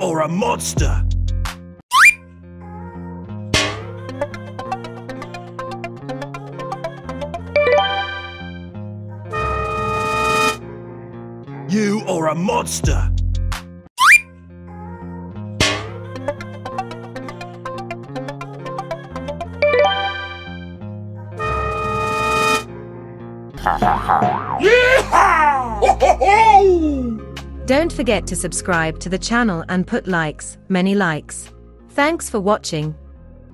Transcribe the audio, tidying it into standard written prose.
or a monster! You are a monster! Don't forget to subscribe to the channel and put likes, many likes. Thanks for watching.